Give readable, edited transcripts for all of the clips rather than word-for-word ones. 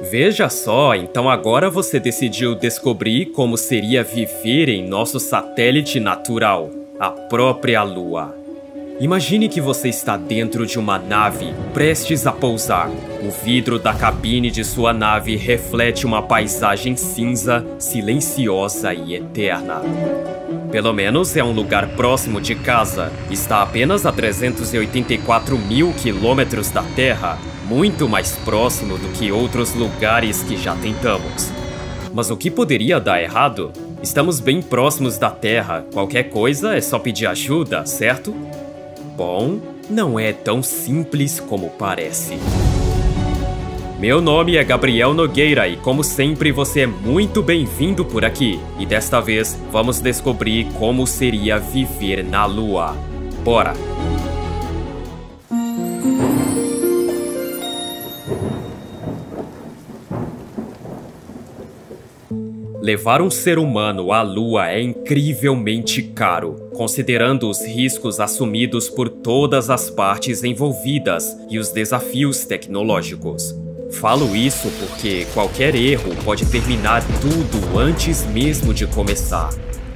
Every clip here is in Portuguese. Veja só, então agora você decidiu descobrir como seria viver em nosso satélite natural, a própria Lua. Imagine que você está dentro de uma nave, prestes a pousar. O vidro da cabine de sua nave reflete uma paisagem cinza, silenciosa e eterna. Pelo menos é um lugar próximo de casa. Está apenas a 384 mil quilômetros da Terra, muito mais próximo do que outros lugares que já tentamos. Mas o que poderia dar errado? Estamos bem próximos da Terra, qualquer coisa é só pedir ajuda, certo? Bom, não é tão simples como parece. Meu nome é Gabriel Nogueira e, como sempre, você é muito bem-vindo por aqui. E desta vez, vamos descobrir como seria viver na Lua. Bora! Levar um ser humano à Lua é incrivelmente caro, considerando os riscos assumidos por todas as partes envolvidas e os desafios tecnológicos. Falo isso porque qualquer erro pode terminar tudo antes mesmo de começar.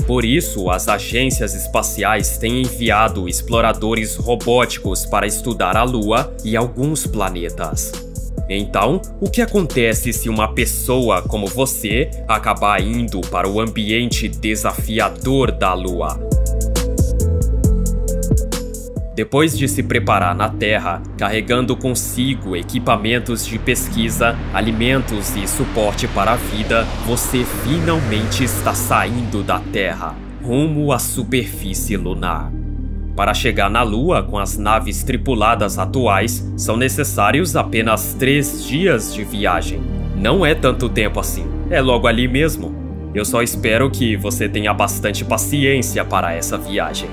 Por isso, as agências espaciais têm enviado exploradores robóticos para estudar a Lua e alguns planetas. Então, o que acontece se uma pessoa como você acabar indo para o ambiente desafiador da Lua? Depois de se preparar na Terra, carregando consigo equipamentos de pesquisa, alimentos e suporte para a vida, você finalmente está saindo da Terra, rumo à superfície lunar. Para chegar na Lua com as naves tripuladas atuais, são necessários apenas 3 dias de viagem. Não é tanto tempo assim, é logo ali mesmo. Eu só espero que você tenha bastante paciência para essa viagem.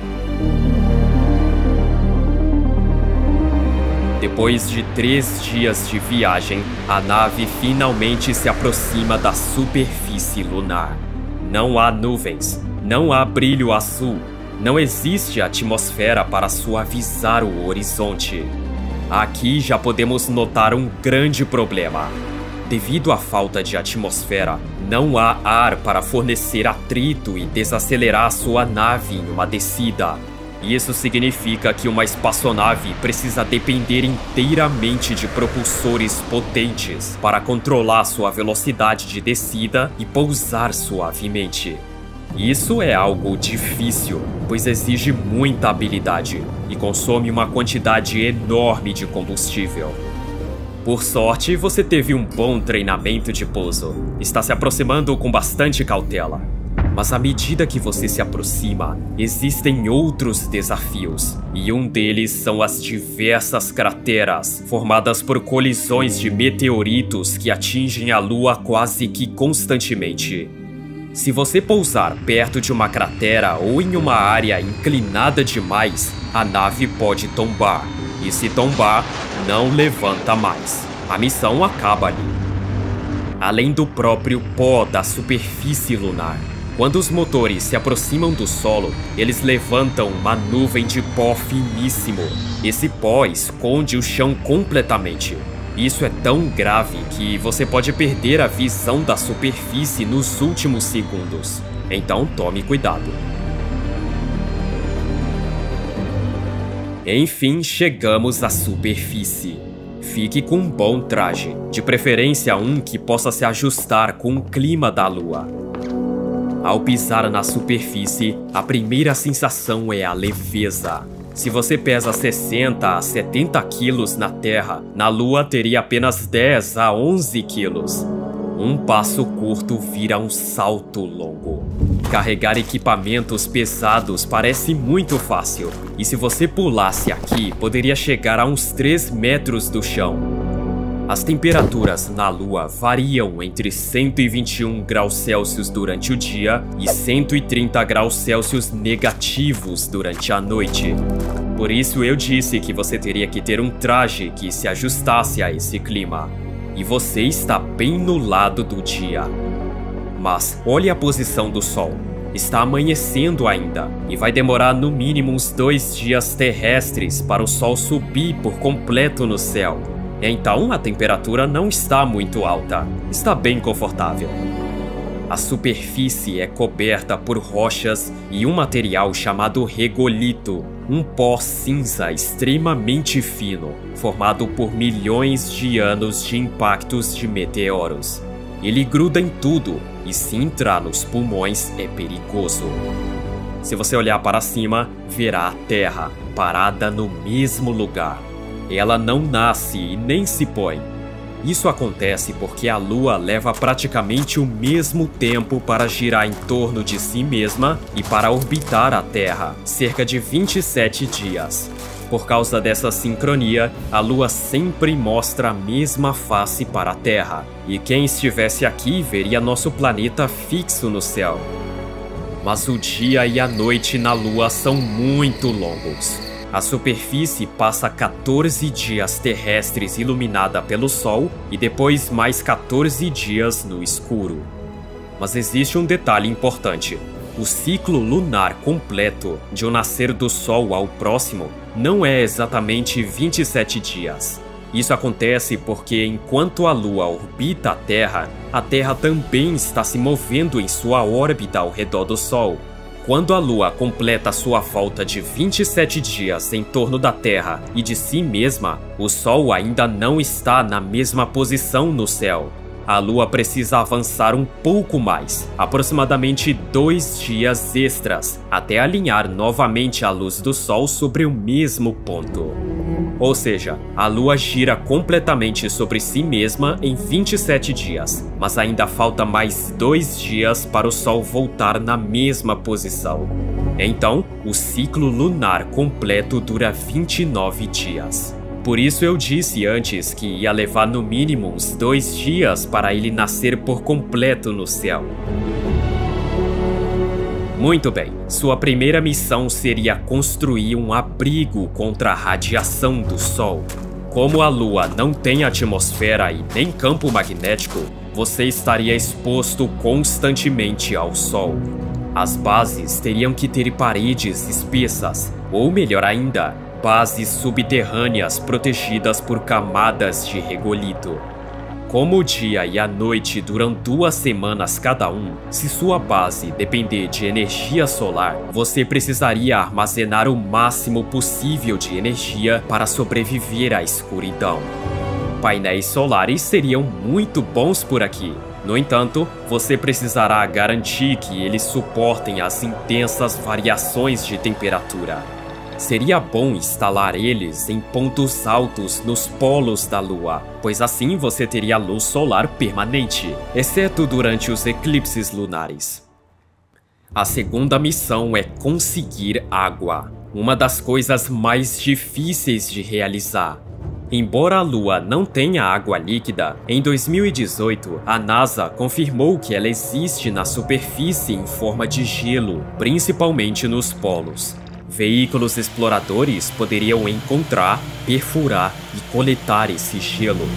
Depois de 3 dias de viagem, a nave finalmente se aproxima da superfície lunar. Não há nuvens, não há brilho azul. Não existe atmosfera para suavizar o horizonte. Aqui já podemos notar um grande problema. Devido à falta de atmosfera, não há ar para fornecer atrito e desacelerar sua nave em uma descida. Isso significa que uma espaçonave precisa depender inteiramente de propulsores potentes para controlar sua velocidade de descida e pousar suavemente. Isso é algo difícil, pois exige muita habilidade e consome uma quantidade enorme de combustível. Por sorte, você teve um bom treinamento de pouso. Está se aproximando com bastante cautela. Mas à medida que você se aproxima, existem outros desafios. E um deles são as diversas crateras, formadas por colisões de meteoritos que atingem a Lua quase que constantemente. Se você pousar perto de uma cratera ou em uma área inclinada demais, a nave pode tombar. E se tombar, não levanta mais. A missão acaba ali. Além do próprio pó da superfície lunar, quando os motores se aproximam do solo, eles levantam uma nuvem de pó finíssimo. Esse pó esconde o chão completamente. Isso é tão grave que você pode perder a visão da superfície nos últimos segundos. Então tome cuidado. Enfim, chegamos à superfície. Fique com um bom traje, de preferência um que possa se ajustar com o clima da Lua. Ao pisar na superfície, a primeira sensação é a leveza. Se você pesa 60 a 70 quilos na Terra, na Lua teria apenas 10 a 11 quilos. Um passo curto vira um salto longo. Carregar equipamentos pesados parece muito fácil, e se você pulasse aqui, poderia chegar a uns 3 metros do chão. As temperaturas na Lua variam entre 121 graus Celsius durante o dia e 130 graus Celsius negativos durante a noite. Por isso eu disse que você teria que ter um traje que se ajustasse a esse clima. E você está bem no lado do dia. Mas olhe a posição do Sol. Está amanhecendo ainda, e vai demorar no mínimo uns 2 dias terrestres para o Sol subir por completo no céu. Então a temperatura não está muito alta, está bem confortável. A superfície é coberta por rochas e um material chamado regolito, um pó cinza extremamente fino, formado por milhões de anos de impactos de meteoros. Ele gruda em tudo e se entrar nos pulmões é perigoso. Se você olhar para cima, verá a Terra parada no mesmo lugar. Ela não nasce e nem se põe. Isso acontece porque a Lua leva praticamente o mesmo tempo para girar em torno de si mesma e para orbitar a Terra, cerca de 27 dias. Por causa dessa sincronia, a Lua sempre mostra a mesma face para a Terra, e quem estivesse aqui veria nosso planeta fixo no céu. Mas o dia e a noite na Lua são muito longos. A superfície passa 14 dias terrestres iluminada pelo Sol e depois mais 14 dias no escuro. Mas existe um detalhe importante. O ciclo lunar completo, de o nascer do Sol ao próximo, não é exatamente 27 dias. Isso acontece porque enquanto a Lua orbita a Terra também está se movendo em sua órbita ao redor do Sol. Quando a Lua completa sua volta de 27 dias em torno da Terra e de si mesma, o Sol ainda não está na mesma posição no céu. A Lua precisa avançar um pouco mais, aproximadamente 2 dias extras, até alinhar novamente a luz do Sol sobre o mesmo ponto. Ou seja, a Lua gira completamente sobre si mesma em 27 dias, mas ainda falta mais 2 dias para o Sol voltar na mesma posição. Então, o ciclo lunar completo dura 29 dias. Por isso eu disse antes que ia levar no mínimo uns 2 dias para ele nascer por completo no céu. Muito bem, sua primeira missão seria construir um abrigo contra a radiação do Sol. Como a Lua não tem atmosfera e nem campo magnético, você estaria exposto constantemente ao Sol. As bases teriam que ter paredes espessas, ou melhor ainda, bases subterrâneas protegidas por camadas de regolito. Como o dia e a noite duram 2 semanas cada um, se sua base depender de energia solar, você precisaria armazenar o máximo possível de energia para sobreviver à escuridão. Painéis solares seriam muito bons por aqui. No entanto, você precisará garantir que eles suportem as intensas variações de temperatura. Seria bom instalar eles em pontos altos nos polos da Lua, pois assim você teria luz solar permanente, exceto durante os eclipses lunares. A segunda missão é conseguir água, uma das coisas mais difíceis de realizar. Embora a Lua não tenha água líquida, em 2018 a NASA confirmou que ela existe na superfície em forma de gelo, principalmente nos polos. Veículos exploradores poderiam encontrar, perfurar e coletar esse gelo.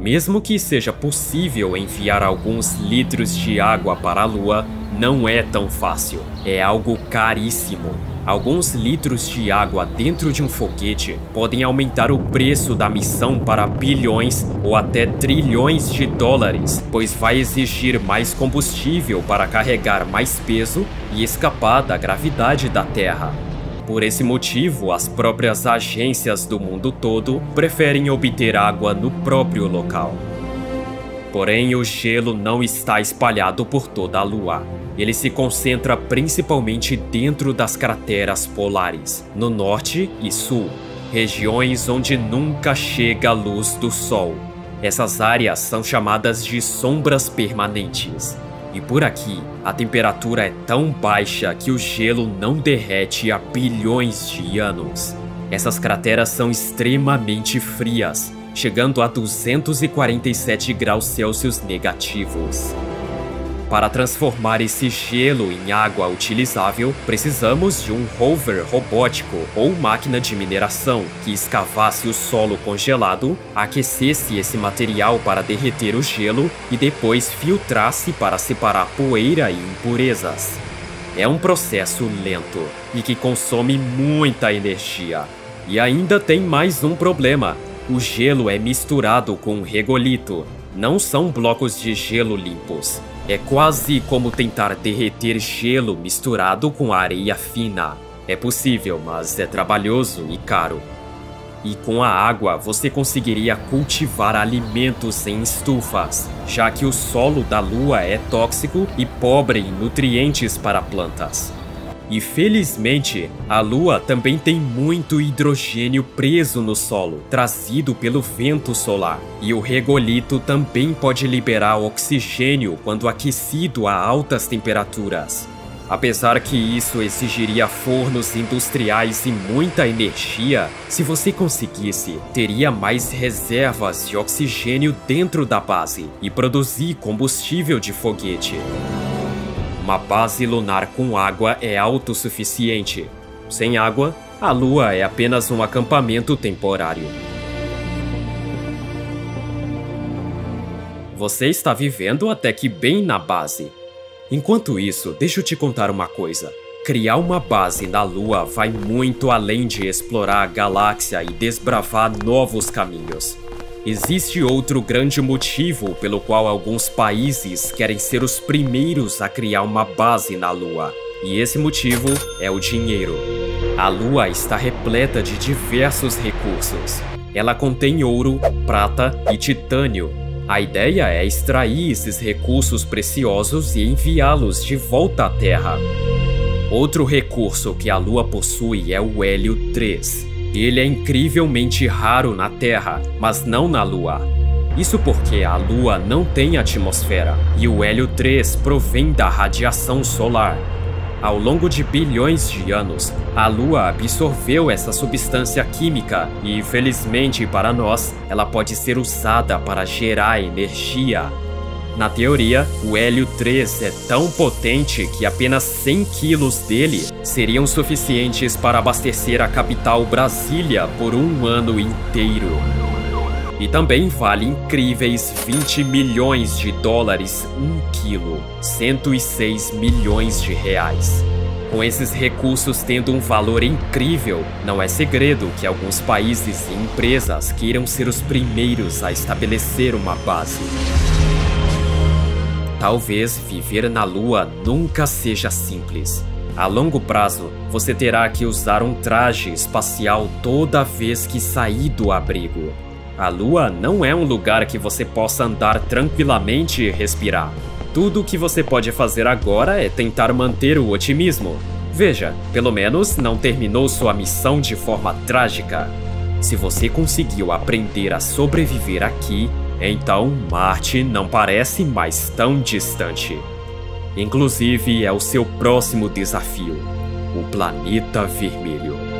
Mesmo que seja possível enviar alguns litros de água para a Lua, não é tão fácil. É algo caríssimo. Alguns litros de água dentro de um foguete podem aumentar o preço da missão para bilhões ou até trilhões de dólares, pois vai exigir mais combustível para carregar mais peso e escapar da gravidade da Terra. Por esse motivo, as próprias agências do mundo todo preferem obter água no próprio local. Porém, o gelo não está espalhado por toda a Lua. Ele se concentra principalmente dentro das crateras polares, no norte e sul, regiões onde nunca chega a luz do Sol. Essas áreas são chamadas de sombras permanentes. E por aqui, a temperatura é tão baixa que o gelo não derrete há bilhões de anos. Essas crateras são extremamente frias, chegando a 247 graus Celsius negativos. Para transformar esse gelo em água utilizável, precisamos de um rover robótico ou máquina de mineração que escavasse o solo congelado, aquecesse esse material para derreter o gelo e depois filtrasse para separar poeira e impurezas. É um processo lento e que consome muita energia. E ainda tem mais um problema. O gelo é misturado com regolito. Não são blocos de gelo limpos. É quase como tentar derreter gelo misturado com areia fina. É possível, mas é trabalhoso e caro. E com a água você conseguiria cultivar alimentos em estufas, já que o solo da Lua é tóxico e pobre em nutrientes para plantas. E felizmente, a Lua também tem muito hidrogênio preso no solo, trazido pelo vento solar. E o regolito também pode liberar oxigênio quando aquecido a altas temperaturas. Apesar que isso exigiria fornos industriais e muita energia, se você conseguisse, teria mais reservas de oxigênio dentro da base e produzir combustível de foguete. Uma base lunar com água é autossuficiente. Sem água, a Lua é apenas um acampamento temporário. Você está vivendo até que bem na base. Enquanto isso, deixa eu te contar uma coisa. Criar uma base na Lua vai muito além de explorar a galáxia e desbravar novos caminhos. Existe outro grande motivo pelo qual alguns países querem ser os primeiros a criar uma base na Lua. E esse motivo é o dinheiro. A Lua está repleta de diversos recursos. Ela contém ouro, prata e titânio. A ideia é extrair esses recursos preciosos e enviá-los de volta à Terra. Outro recurso que a Lua possui é o Hélio-3. Ele é incrivelmente raro na Terra, mas não na Lua. Isso porque a Lua não tem atmosfera, e o Hélio-3 provém da radiação solar. Ao longo de bilhões de anos, a Lua absorveu essa substância química e, felizmente para nós, ela pode ser usada para gerar energia. Na teoria, o Hélio-3 é tão potente que apenas 100 quilos dele seriam suficientes para abastecer a capital Brasília por um ano inteiro. E também vale incríveis US$ 20 milhões um quilo, R$ 106 milhões. Com esses recursos tendo um valor incrível, não é segredo que alguns países e empresas queiram ser os primeiros a estabelecer uma base. Talvez viver na Lua nunca seja simples. A longo prazo, você terá que usar um traje espacial toda vez que sair do abrigo. A Lua não é um lugar que você possa andar tranquilamente e respirar. Tudo o que você pode fazer agora é tentar manter o otimismo. Veja, pelo menos não terminou sua missão de forma trágica. Se você conseguiu aprender a sobreviver aqui, então Marte não parece mais tão distante. Inclusive, é o seu próximo desafio: o planeta vermelho.